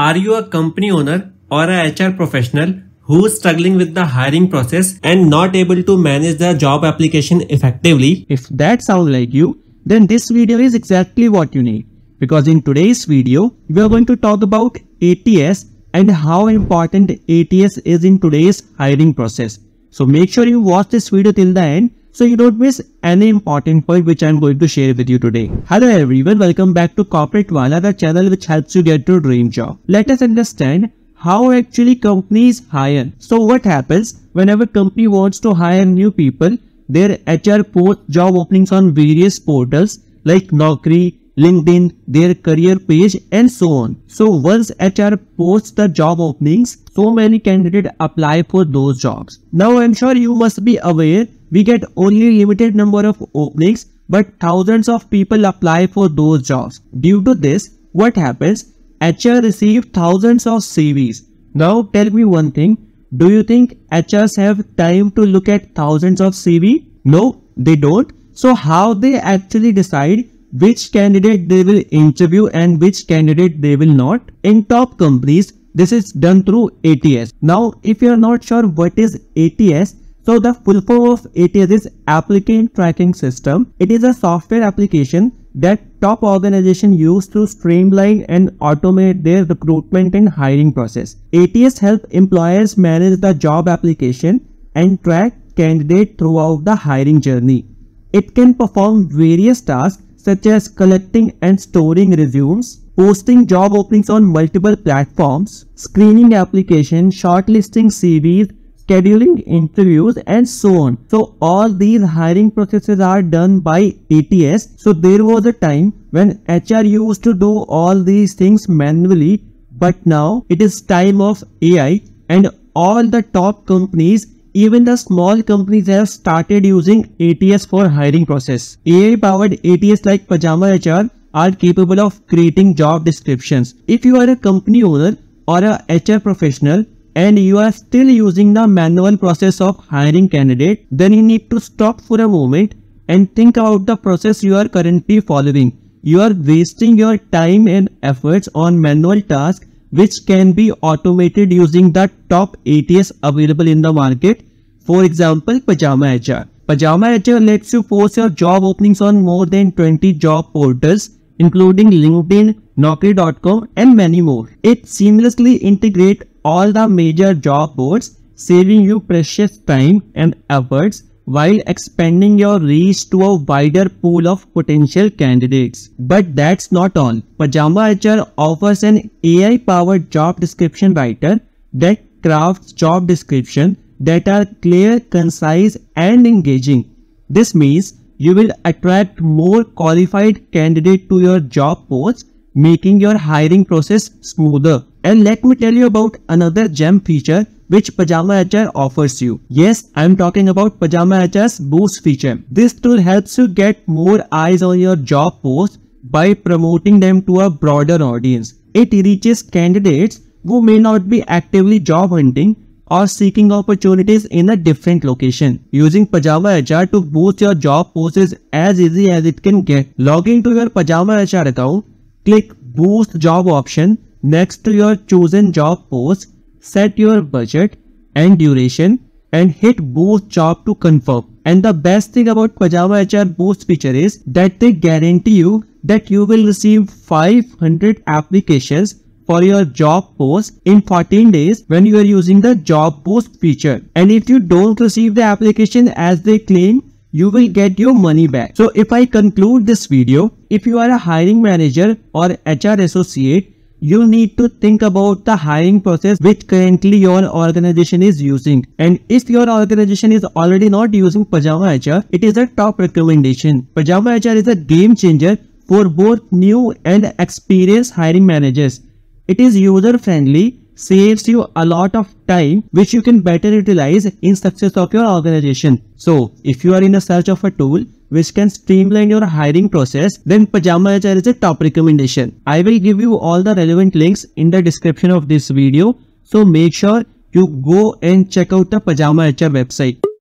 Are you a company owner or a HR professional who is struggling with the hiring process and not able to manage their job application effectively? If that sounds like you, then this video is exactly what you need. Because in today's video, we are going to talk about ATS and how important ATS is in today's hiring process. So make sure you watch this video till the end so you don't miss any important point which I am going to share with you today. Hello everyone, welcome back to Corporate Wala, the channel which helps you get your dream job. Let us understand how actually companies hire. So what happens whenever company wants to hire new people, their HR posts job openings on various portals like Naukri, LinkedIn, their career page and so on. So once HR posts the job openings, so many candidates apply for those jobs. Now I'm sure you must be aware, we get only limited number of openings but thousands of people apply for those jobs. Due to this, what happens? HR receives thousands of CVs. Now tell me one thing, do you think HRs have time to look at thousands of CV? No, they don't. So how they actually decide which candidate they will interview and which candidate they will not? In top companies, this is done through ATS. Now if you are not sure what is ATS, so the full form of ATS is Applicant Tracking System. It is a software application that top organizations use to streamline and automate their recruitment and hiring process. ATS helps employers manage the job application and track candidates throughout the hiring journey. It can perform various tasks such as collecting and storing resumes, posting job openings on multiple platforms, screening applications, shortlisting CVs, scheduling interviews and so on. So all these hiring processes are done by ATS. So there was a time when HR used to do all these things manually, but now it is time of AI and all the top companies, even the small companies have started using ATS for hiring process. AI powered ATS like PyjamaHR are capable of creating job descriptions. If you are a company owner or a HR professional and you are still using the manual process of hiring candidate, then you need to stop for a moment and think about the process you are currently following. You are wasting your time and efforts on manual tasks which can be automated using the top ATS available in the market. For example, PyjamaHR. PyjamaHR lets you post your job openings on more than 20 job portals including LinkedIn, Naukri.com and many more. It seamlessly integrates all the major job boards, saving you precious time and efforts while expanding your reach to a wider pool of potential candidates. But that's not all. PyjamaHR offers an AI-powered job description writer that crafts job descriptions that are clear, concise and engaging. This means you will attract more qualified candidates to your job posts, making your hiring process smoother. And let me tell you about another gem feature which PyjamaHR offers you. Yes, I am talking about PyjamaHR's Boost feature. This tool helps you get more eyes on your job posts by promoting them to a broader audience. It reaches candidates who may not be actively job hunting or seeking opportunities in a different location. Using PyjamaHR to boost your job posts is as easy as it can get. Log into your PyjamaHR account, click Boost Job option next to your chosen job post, set your budget and duration and hit Boost Job to confirm. And the best thing about PyjamaHR Boost feature is that they guarantee you that you will receive 500 applications for your job post in 14 days when you are using the Job Boost feature. And if you don't receive the application as they claim, you will get your money back. So if I conclude this video, if you are a hiring manager or HR associate, you need to think about the hiring process which currently your organization is using. And if your organization is already not using PyjamaHR, it is a top recommendation. PyjamaHR is a game changer for both new and experienced hiring managers. It is user friendly, saves you a lot of time which you can better utilize in success of your organization. So if you are in a search of a tool which can streamline your hiring process, then PyjamaHR is a top recommendation. I will give you all the relevant links in the description of this video. So make sure you go and check out the PyjamaHR website.